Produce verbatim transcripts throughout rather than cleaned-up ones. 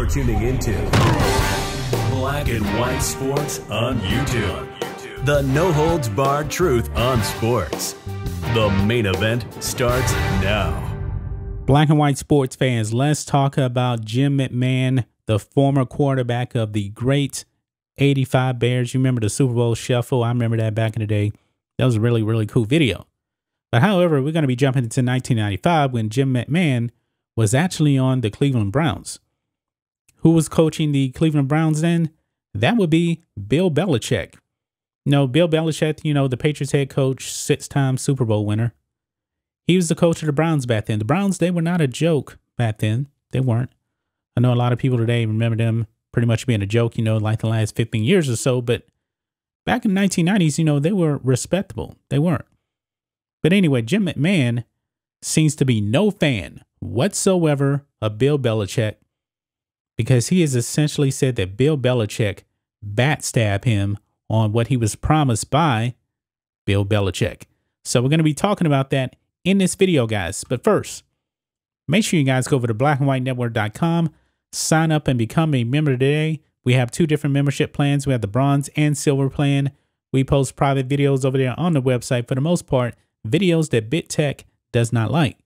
You're tuning into Black and White Sports on YouTube. The no-holds-barred truth on sports. The main event starts now. Black and White Sports fans, let's talk about Jim McMahon, the former quarterback of the great eighty-five Bears. You remember the Super Bowl Shuffle? I remember that back in the day. That was a really, really cool video. But however, we're going to be jumping into nineteen ninety-five when Jim McMahon was actually on the Cleveland Browns. Who was coaching the Cleveland Browns then? That would be Bill Belichick. You know, Bill Belichick, you know, the Patriots head coach, six-time Super Bowl winner. He was the coach of the Browns back then. The Browns, they were not a joke back then. They weren't. I know a lot of people today remember them pretty much being a joke, you know, like the last fifteen years or so. But back in the nineteen nineties, you know, they were respectable. They weren't. But anyway, Jim McMahon seems to be no fan whatsoever of Bill Belichick, because he has essentially said that Bill Belichick backstabbed him on what he was promised by Bill Belichick. So we're going to be talking about that in this video, guys. But first, make sure you guys go over to black and white network dot com, sign up and become a member today. We have two different membership plans. We have the bronze and silver plan. We post private videos over there on the website for the most part, videos that BitTech does not like.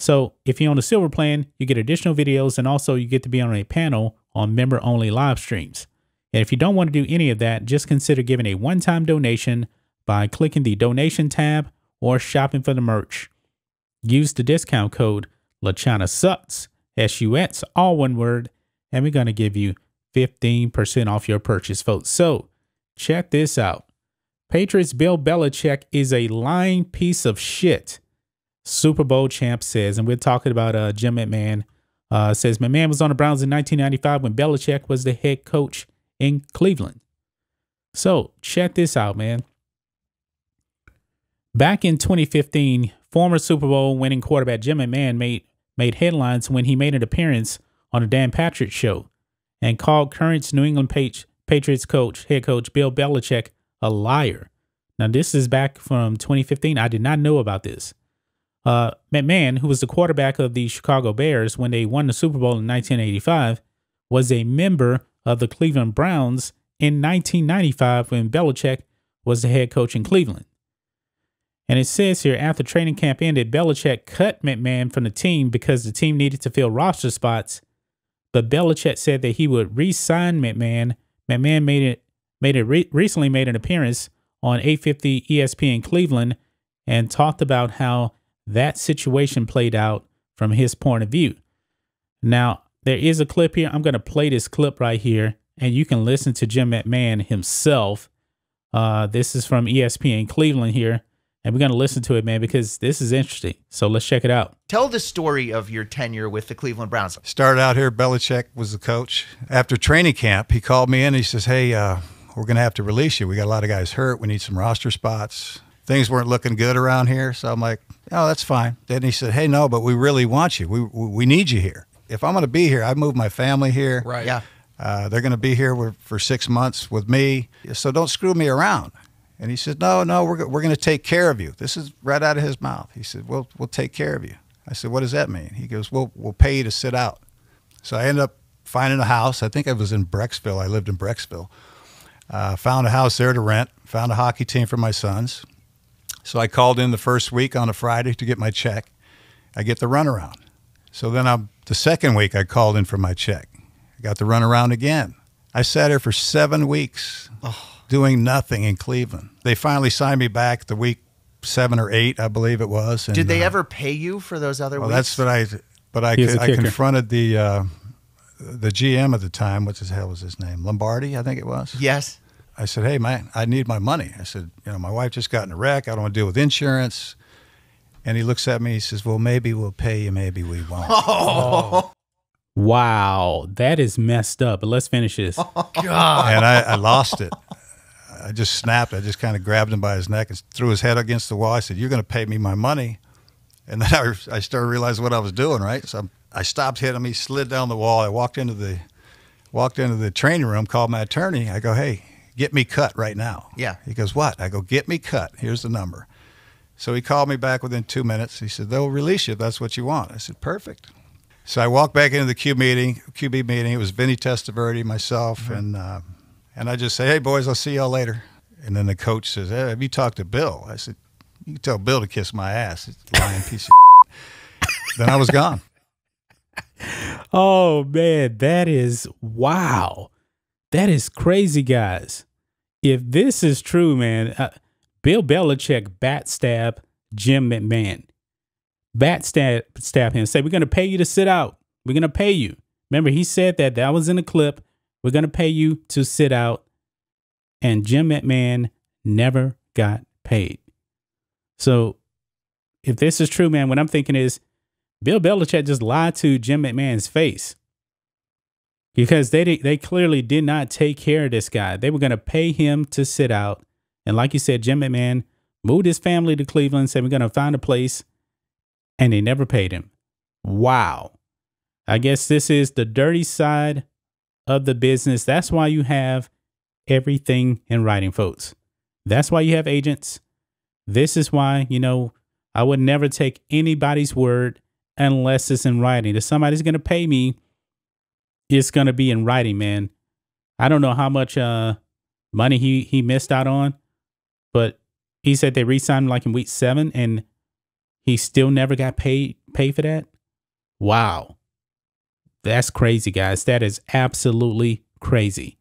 So if you're on the silver plan, you get additional videos, and also you get to be on a panel on member-only live streams. And if you don't want to do any of that, just consider giving a one-time donation by clicking the donation tab or shopping for the merch. Use the discount code LachanaSucks, S U X, all one word, and we're going to give you fifteen percent off your purchase, folks. So check this out. Patriots Bill Belichick is a lying piece of shit, Super Bowl champ says. And we're talking about uh, Jim McMahon. Uh, says McMahon was on the Browns in nineteen ninety-five when Belichick was the head coach in Cleveland. So check this out, man. Back in twenty fifteen, former Super Bowl winning quarterback Jim McMahon made, made headlines when he made an appearance on the Dan Patrick show and called current New England Patri- Patriots coach, head coach Bill Belichick a liar. Now, this is back from twenty fifteen. I did not know about this. Uh, McMahon, who was the quarterback of the Chicago Bears when they won the Super Bowl in nineteen eighty-five, was a member of the Cleveland Browns in nineteen ninety-five when Belichick was the head coach in Cleveland. And it says here, after training camp ended, Belichick cut McMahon from the team because the team needed to fill roster spots. But Belichick said that he would re-sign McMahon. McMahon made it, made it re recently made an appearance on eight fifty E S P N Cleveland and talked about how that situation played out from his point of view. Now, there is a clip here. I'm going to play this clip right here, and you can listen to Jim McMahon himself. Uh, this is from E S P N Cleveland here, and we're going to listen to it, man, because this is interesting. So let's check it out. Tell the story of your tenure with the Cleveland Browns. Started out here, Belichick was the coach. After training camp, he called me in and he says, hey, uh, we're going to have to release you. We got a lot of guys hurt. We need some roster spots. Things weren't looking good around here. So I'm like, oh, that's fine. Then he said, hey, no, but we really want you. We, we need you here. If I'm going to be here, I moved my family here. Right. Yeah. Uh, they're going to be here with, for six months with me. So don't screw me around. And he said, no, no, we're, we're going to take care of you. This is right out of his mouth. He said, well, we'll take care of you. I said, what does that mean? He goes, well, we'll pay you to sit out. So I ended up finding a house. I think I was in Brecksville. I lived in Brecksville. Uh, found a house there to rent. Found a hockey team for my sons. So I called in the first week on a Friday to get my check. I get the runaround. So then I'm, the second week I called in for my check. I got the runaround again. I sat here for seven weeks oh. doing nothing in Cleveland. They finally signed me back the week seven or eight, I believe it was. And, Did they uh, ever pay you for those other well, weeks? Well, that's what I, but I, I confronted the, uh, the G M at the time. What the hell was his name? Lombardi, I think it was. Yes. I said, hey, man, I need my money. I said, you know, my wife just got in a wreck. I don't want to deal with insurance. And he looks at me. He says, well, maybe we'll pay you. Maybe we won't. Oh. Wow. That is messed up. But let's finish this. Oh, God. And I, I lost it. I just snapped. I just kind of grabbed him by his neck and threw his head against the wall. I said, you're going to pay me my money. And then I, I started realizing what I was doing, right? So I stopped hitting him. He slid down the wall. I walked into the, walked into the training room, called my attorney. I go, hey. Get me cut right now. Yeah. He goes, what? I go, get me cut. Here's the number. So he called me back within two minutes. He said, they'll release you if that's what you want. I said, perfect. So I walked back into the Q meeting, Q B meeting. It was Vinny Testaverde, myself, mm-hmm. and uh, and I just say, hey, boys, I'll see y'all later. And then the coach says, hey, have you talked to Bill? I said, you can tell Bill to kiss my ass. It's a lying piece of Then I was gone. Oh, man, that is, wow. That is crazy, guys. If this is true, man, uh, Bill Belichick backstab Jim McMahon. Backstab stab him. Say, we're going to pay you to sit out. We're going to pay you. Remember, he said that. That was in the clip. We're going to pay you to sit out. And Jim McMahon never got paid. So if this is true, man, what I'm thinking is Bill Belichick just lied to Jim McMahon's face, because they, they clearly did not take care of this guy. They were going to pay him to sit out. And like you said, Jim McMahon moved his family to Cleveland, said, we're going to find a place. And they never paid him. Wow. I guess this is the dirty side of the business. That's why you have everything in writing, folks. That's why you have agents. This is why, you know, I would never take anybody's word unless it's in writing. If somebody's going to pay me, it's going to be in writing, man. I don't know how much uh, money he, he missed out on, but he said they re-signed him like in week seven, and he still never got paid, paid for that. Wow. That's crazy, guys. That is absolutely crazy.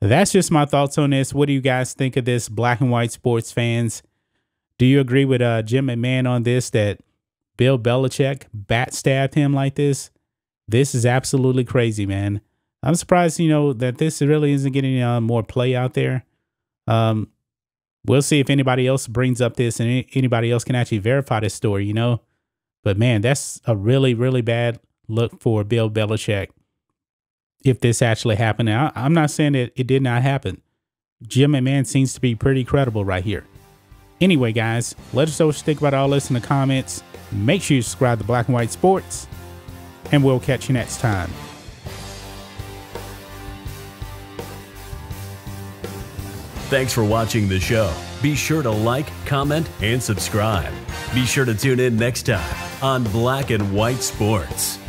That's just my thoughts on this. What do you guys think of this, Black and White Sports fans? Do you agree with uh, Jim McMahon on this, that Bill Belichick backstabbed him like this? This is absolutely crazy, man. I'm surprised, you know, that this really isn't getting uh, more play out there. Um, we'll see if anybody else brings up this and any anybody else can actually verify this story, you know. But, man, that's a really, really bad look for Bill Belichick if this actually happened. Now, I'm not saying that it did not happen. Jim McMahon seems to be pretty credible right here. Anyway, guys, let us know what you think about all this in the comments. Make sure you subscribe to Black and White Sports, and we'll catch you next time. Thanks for watching the show. Be sure to like, comment, and subscribe. Be sure to tune in next time on Black and White Sports.